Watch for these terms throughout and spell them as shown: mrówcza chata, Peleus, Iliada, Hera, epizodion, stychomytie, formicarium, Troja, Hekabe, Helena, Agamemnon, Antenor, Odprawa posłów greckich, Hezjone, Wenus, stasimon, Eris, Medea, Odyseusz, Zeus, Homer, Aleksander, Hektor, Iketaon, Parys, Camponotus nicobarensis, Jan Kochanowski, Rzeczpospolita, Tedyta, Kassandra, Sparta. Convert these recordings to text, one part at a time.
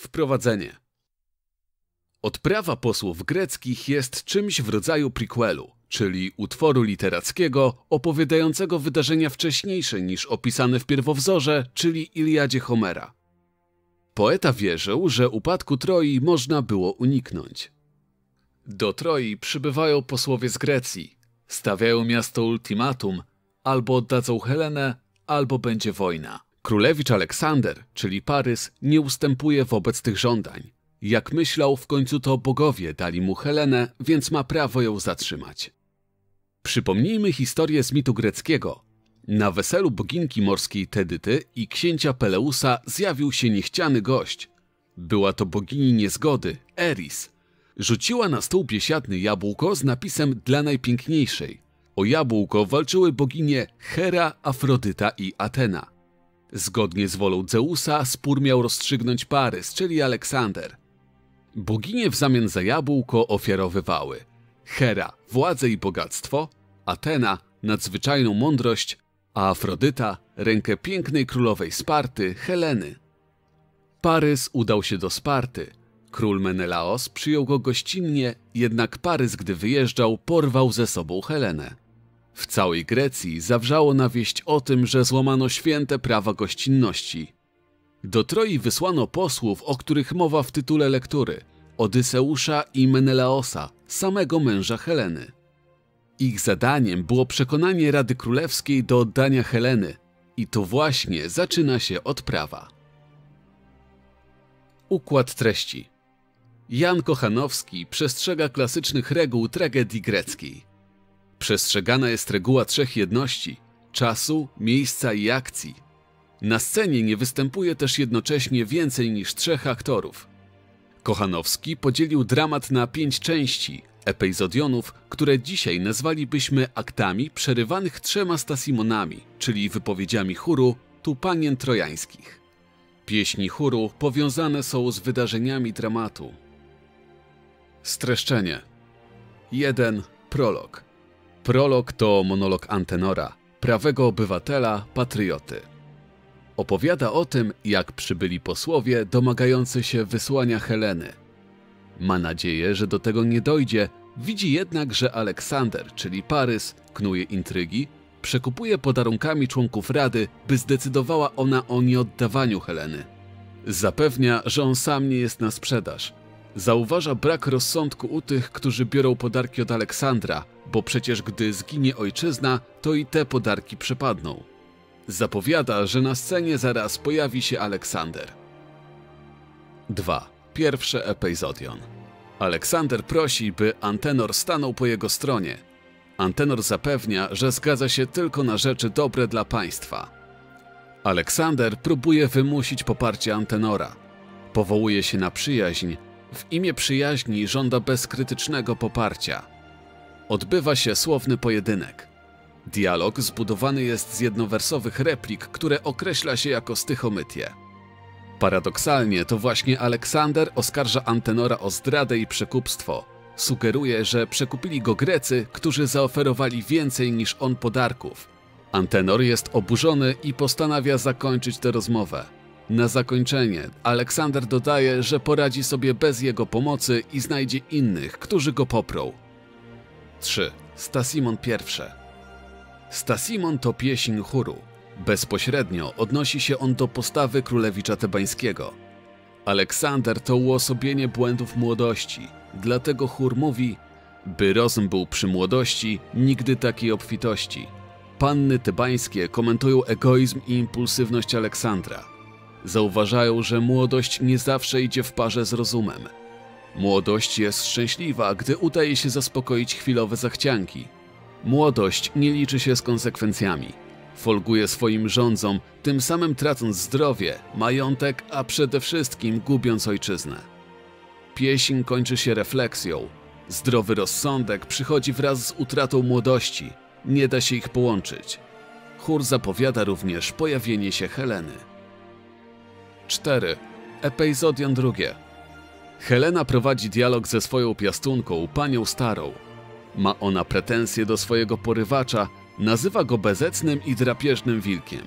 Wprowadzenie. Odprawa posłów greckich jest czymś w rodzaju prequelu, czyli utworu literackiego opowiadającego wydarzenia wcześniejsze niż opisane w pierwowzorze, czyli Iliadzie Homera. Poeta wierzył, że upadku Troi można było uniknąć. Do Troi przybywają posłowie z Grecji, stawiają miasto ultimatum, albo oddadzą Helenę, albo będzie wojna. Królewicz Aleksander, czyli Parys, nie ustępuje wobec tych żądań. Jak myślał, w końcu to bogowie dali mu Helenę, więc ma prawo ją zatrzymać. Przypomnijmy historię z mitu greckiego. Na weselu boginki morskiej Tedyty i księcia Peleusa zjawił się niechciany gość. Była to bogini niezgody, Eris. Rzuciła na stół biesiadny jabłko z napisem dla najpiękniejszej. O jabłko walczyły boginie Hera, Afrodyta i Atena. Zgodnie z wolą Zeusa spór miał rozstrzygnąć Parys, czyli Aleksander. Boginie w zamian za jabłko ofiarowywały Hera władzę i bogactwo, Atena nadzwyczajną mądrość, a Afrodyta rękę pięknej królowej Sparty, Heleny. Parys udał się do Sparty. Król Menelaos przyjął go gościnnie, jednak Parys, gdy wyjeżdżał, porwał ze sobą Helenę. W całej Grecji zawrzało na wieść o tym, że złamano święte prawa gościnności. Do Troi wysłano posłów, o których mowa w tytule lektury, Odyseusza i Menelaosa, samego męża Heleny. Ich zadaniem było przekonanie Rady Królewskiej do oddania Heleny i to właśnie zaczyna się odprawa. Układ treści. Jan Kochanowski przestrzega klasycznych reguł tragedii greckiej. Przestrzegana jest reguła trzech jedności – czasu, miejsca i akcji. Na scenie nie występuje też jednocześnie więcej niż trzech aktorów. Kochanowski podzielił dramat na 5 części, epizodionów, które dzisiaj nazwalibyśmy aktami przerywanych 3 stasimonami, czyli wypowiedziami chóru tupanien trojańskich. Pieśni chóru powiązane są z wydarzeniami dramatu. Streszczenie. 1. Prolog. Prolog to monolog Antenora, prawego obywatela, patrioty. Opowiada o tym, jak przybyli posłowie domagający się wysłania Heleny. Ma nadzieję, że do tego nie dojdzie, widzi jednak, że Aleksander, czyli Parys, knuje intrygi, przekupuje podarunkami członków Rady, by zdecydowała ona o nieoddawaniu Heleny. Zapewnia, że on sam nie jest na sprzedaż. Zauważa brak rozsądku u tych, którzy biorą podarki od Aleksandra, bo przecież gdy zginie ojczyzna, to i te podarki przepadną. Zapowiada, że na scenie zaraz pojawi się Aleksander. 2. Pierwszy epizodion. Aleksander prosi, by Antenor stanął po jego stronie. Antenor zapewnia, że zgadza się tylko na rzeczy dobre dla państwa. Aleksander próbuje wymusić poparcie Antenora. Powołuje się na przyjaźń. W imię przyjaźni żąda bezkrytycznego poparcia. Odbywa się słowny pojedynek. Dialog zbudowany jest z jednowersowych replik, które określa się jako stychomytie. Paradoksalnie to właśnie Aleksander oskarża Antenora o zdradę i przekupstwo. Sugeruje, że przekupili go Grecy, którzy zaoferowali więcej niż on podarków. Antenor jest oburzony i postanawia zakończyć tę rozmowę. Na zakończenie Aleksander dodaje, że poradzi sobie bez jego pomocy i znajdzie innych, którzy go poprą. 3. Stasimon I. Stasimon to pieśń chóru. Bezpośrednio odnosi się on do postawy królewicza tebańskiego. Aleksander to uosobienie błędów młodości, dlatego chór mówi: by rozum był przy młodości, nigdy takiej obfitości. Panny tebańskie komentują egoizm i impulsywność Aleksandra. Zauważają, że młodość nie zawsze idzie w parze z rozumem. Młodość jest szczęśliwa, gdy udaje się zaspokoić chwilowe zachcianki. Młodość nie liczy się z konsekwencjami. Folguje swoim rządzom, tym samym tracąc zdrowie, majątek, a przede wszystkim gubiąc ojczyznę. Pieśń kończy się refleksją. Zdrowy rozsądek przychodzi wraz z utratą młodości. Nie da się ich połączyć. Chór zapowiada również pojawienie się Heleny. 4. Epizodion II. Helena prowadzi dialog ze swoją piastunką, panią starą. Ma ona pretensje do swojego porywacza, nazywa go bezecnym i drapieżnym wilkiem.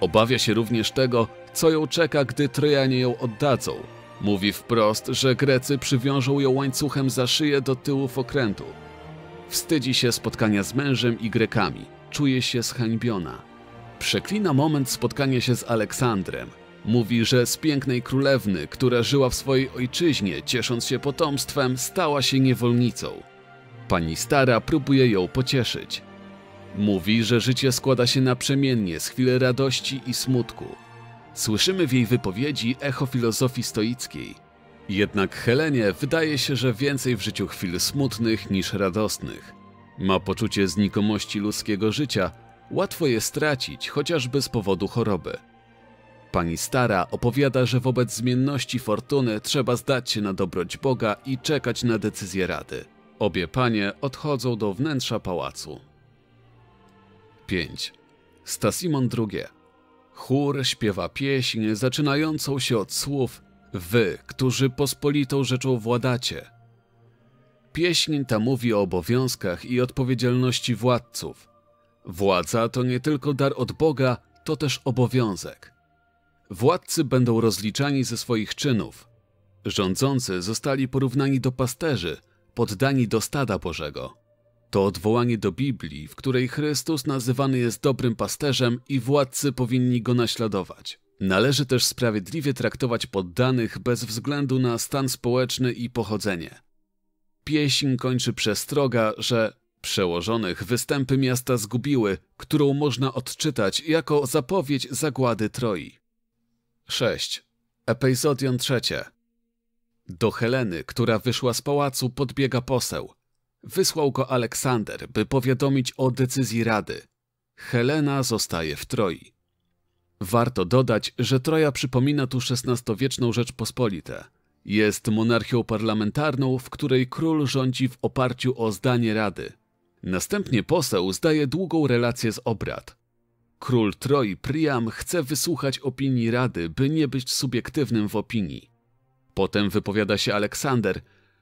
Obawia się również tego, co ją czeka, gdy Trojanie ją oddadzą. Mówi wprost, że Grecy przywiążą ją łańcuchem za szyję do tyłów okrętu. Wstydzi się spotkania z mężem i Grekami. Czuje się zhańbiona. Przeklina moment spotkania się z Aleksandrem. Mówi, że z pięknej królewny, która żyła w swojej ojczyźnie, ciesząc się potomstwem, stała się niewolnicą. Pani stara próbuje ją pocieszyć. Mówi, że życie składa się naprzemiennie z chwil radości i smutku. Słyszymy w jej wypowiedzi echo filozofii stoickiej. Jednak Helenie wydaje się, że więcej w życiu chwil smutnych niż radosnych. Ma poczucie znikomości ludzkiego życia, łatwo je stracić, chociażby z powodu choroby. Pani stara opowiada, że wobec zmienności fortuny trzeba zdać się na dobroć Boga i czekać na decyzję Rady. Obie panie odchodzą do wnętrza pałacu. 5. Stasimon II. Chór śpiewa pieśń zaczynającą się od słów: Wy, którzy pospolitą rzeczą władacie. Pieśń ta mówi o obowiązkach i odpowiedzialności władców. Władza to nie tylko dar od Boga, to też obowiązek. Władcy będą rozliczani ze swoich czynów. Rządzący zostali porównani do pasterzy, poddani do stada Bożego. To odwołanie do Biblii, w której Chrystus nazywany jest dobrym pasterzem i władcy powinni go naśladować. Należy też sprawiedliwie traktować poddanych bez względu na stan społeczny i pochodzenie. Pieśń kończy przestroga, że przełożonych występy miasta zgubiły, którą można odczytać jako zapowiedź zagłady Troi. 6. Epizodion III. Do Heleny, która wyszła z pałacu, podbiega poseł. Wysłał go Aleksander, by powiadomić o decyzji Rady. Helena zostaje w Troi. Warto dodać, że Troja przypomina tu XVI-wieczną Rzeczpospolitę. Jest monarchią parlamentarną, w której król rządzi w oparciu o zdanie Rady. Następnie poseł zdaje długą relację z obrad. Król Troi Priam chce wysłuchać opinii Rady, by nie być subiektywnym w opinii. Potem wypowiada się Aleksander.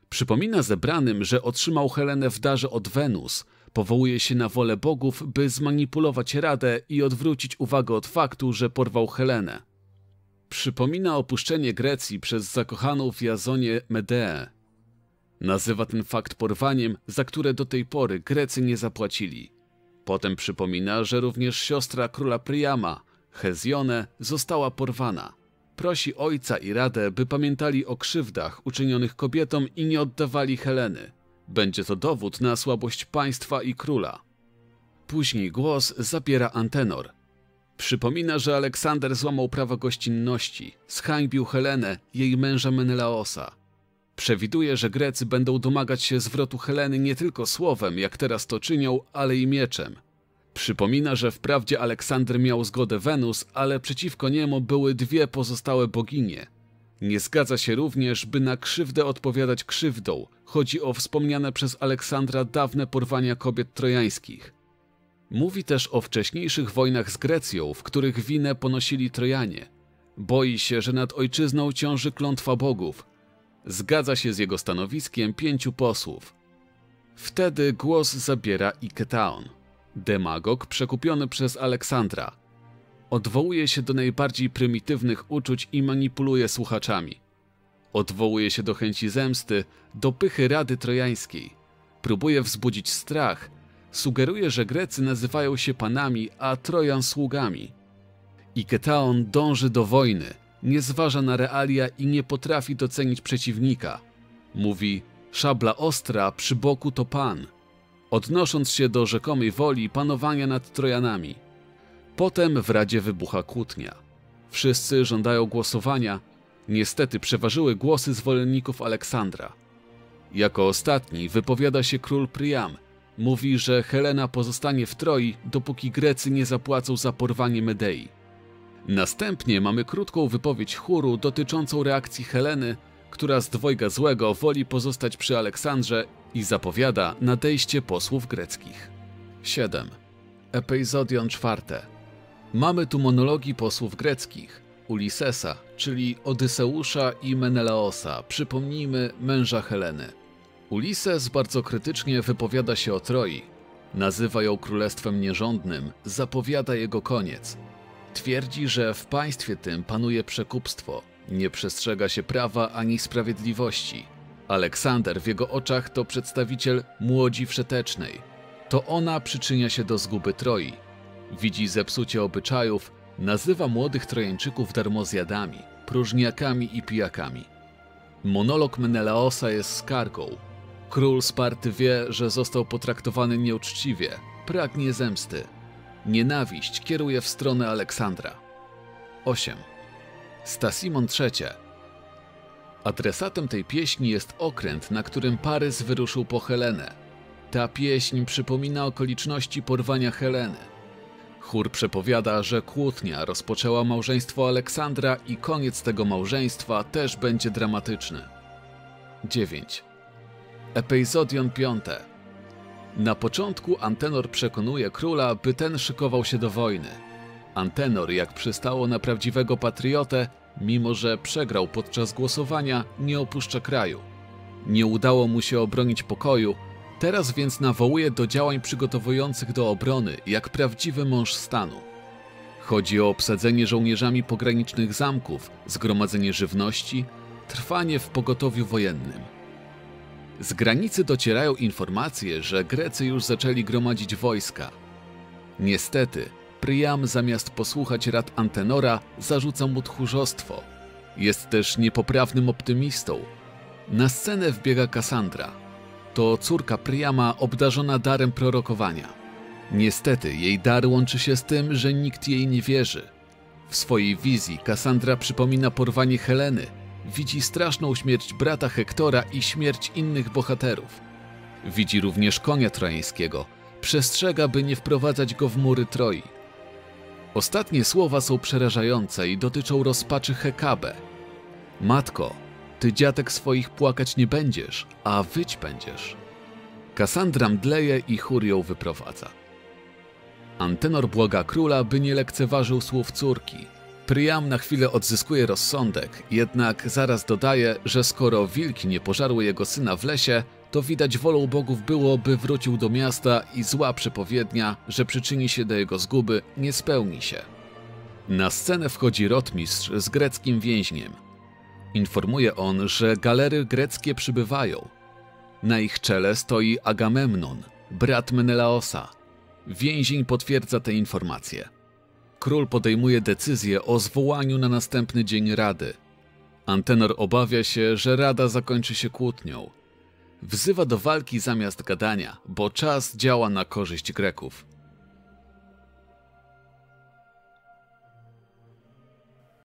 Przypomina zebranym, że otrzymał Helenę w darze od Wenus, powołuje się na wolę bogów, by zmanipulować Radę i odwrócić uwagę od faktu, że porwał Helenę. Przypomina opuszczenie Grecji przez zakochaną w Jasonie Medeę. Nazywa ten fakt porwaniem, za które do tej pory Grecy nie zapłacili. Potem przypomina, że również siostra króla Priama, Hezjone, została porwana. Prosi ojca i Radę, by pamiętali o krzywdach uczynionych kobietom i nie oddawali Heleny. Będzie to dowód na słabość państwa i króla. Później głos zabiera Antenor. Przypomina, że Aleksander złamał prawo gościnności, zhańbił Helenę, jej męża Menelaosa. Przewiduje, że Grecy będą domagać się zwrotu Heleny nie tylko słowem, jak teraz to czynią, ale i mieczem. Przypomina, że wprawdzie Aleksander miał zgodę Wenus, ale przeciwko niemu były dwie pozostałe boginie. Nie zgadza się również, by na krzywdę odpowiadać krzywdą. Chodzi o wspomniane przez Aleksandra dawne porwania kobiet trojańskich. Mówi też o wcześniejszych wojnach z Grecją, w których winę ponosili Trojanie. Boi się, że nad ojczyzną ciąży klątwa bogów. Zgadza się z jego stanowiskiem 5 posłów. Wtedy głos zabiera Iketaon, demagog przekupiony przez Aleksandra. Odwołuje się do najbardziej prymitywnych uczuć i manipuluje słuchaczami. Odwołuje się do chęci zemsty, do pychy Rady Trojańskiej. Próbuje wzbudzić strach. Sugeruje, że Grecy nazywają się panami, a Trojan sługami. Iketaon dąży do wojny, nie zważa na realia i nie potrafi docenić przeciwnika. Mówi: szabla ostra, przy boku to pan, odnosząc się do rzekomej woli panowania nad Trojanami. Potem w Radzie wybucha kłótnia. Wszyscy żądają głosowania. Niestety przeważyły głosy zwolenników Aleksandra. Jako ostatni wypowiada się król Priam. Mówi, że Helena pozostanie w Troi, dopóki Grecy nie zapłacą za porwanie Medei. Następnie mamy krótką wypowiedź chóru dotyczącą reakcji Heleny, która z dwojga złego woli pozostać przy Aleksandrze i zapowiada nadejście posłów greckich. 7. Epizodion IV. Mamy tu monologi posłów greckich, Ulisesa, czyli Odyseusza i Menelaosa, przypomnijmy męża Heleny. Ulises bardzo krytycznie wypowiada się o Troi. Nazywa ją królestwem nierządnym, zapowiada jego koniec. Twierdzi, że w państwie tym panuje przekupstwo, nie przestrzega się prawa ani sprawiedliwości. Aleksander w jego oczach to przedstawiciel młodzi wszetecznej. To ona przyczynia się do zguby Troi. Widzi zepsucie obyczajów, nazywa młodych Trojańczyków darmozjadami, próżniakami i pijakami. Monolog Menelaosa jest skargą. Król Sparty wie, że został potraktowany nieuczciwie, pragnie zemsty. Nienawiść kieruje w stronę Aleksandra. 8. Stasimon III. Adresatem tej pieśni jest okręt, na którym Parys wyruszył po Helenę. Ta pieśń przypomina okoliczności porwania Heleny. Chór przepowiada, że kłótnia rozpoczęła małżeństwo Aleksandra i koniec tego małżeństwa też będzie dramatyczny. 9. Epizodion V. Na początku Antenor przekonuje króla, by ten szykował się do wojny. Antenor, jak przystało na prawdziwego patriotę, mimo że przegrał podczas głosowania, nie opuszcza kraju. Nie udało mu się obronić pokoju, teraz więc nawołuje do działań przygotowujących do obrony, jak prawdziwy mąż stanu. Chodzi o obsadzenie żołnierzami pogranicznych zamków, zgromadzenie żywności, trwanie w pogotowiu wojennym. Z granicy docierają informacje, że Grecy już zaczęli gromadzić wojska. Niestety, Priam zamiast posłuchać rad Antenora zarzuca mu tchórzostwo. Jest też niepoprawnym optymistą. Na scenę wbiega Kassandra. To córka Priama obdarzona darem prorokowania. Niestety, jej dar łączy się z tym, że nikt jej nie wierzy. W swojej wizji Kassandra przypomina porwanie Heleny. Widzi straszną śmierć brata Hektora i śmierć innych bohaterów. Widzi również konia trojańskiego. Przestrzega, by nie wprowadzać go w mury Troi. Ostatnie słowa są przerażające i dotyczą rozpaczy Hekabe. Matko, ty dziatek swoich płakać nie będziesz, a wyć będziesz. Kassandra mdleje i chór ją wyprowadza. Antenor błaga króla, by nie lekceważył słów córki. Priam na chwilę odzyskuje rozsądek, jednak zaraz dodaje, że skoro wilki nie pożarły jego syna w lesie, to widać wolą bogów było, by wrócił do miasta i zła przepowiednia, że przyczyni się do jego zguby, nie spełni się. Na scenę wchodzi rotmistrz z greckim więźniem. Informuje on, że galery greckie przybywają. Na ich czele stoi Agamemnon, brat Menelaosa. Więzień potwierdza te informacje. Król podejmuje decyzję o zwołaniu na następny dzień Rady. Antenor obawia się, że Rada zakończy się kłótnią. Wzywa do walki zamiast gadania, bo czas działa na korzyść Greków.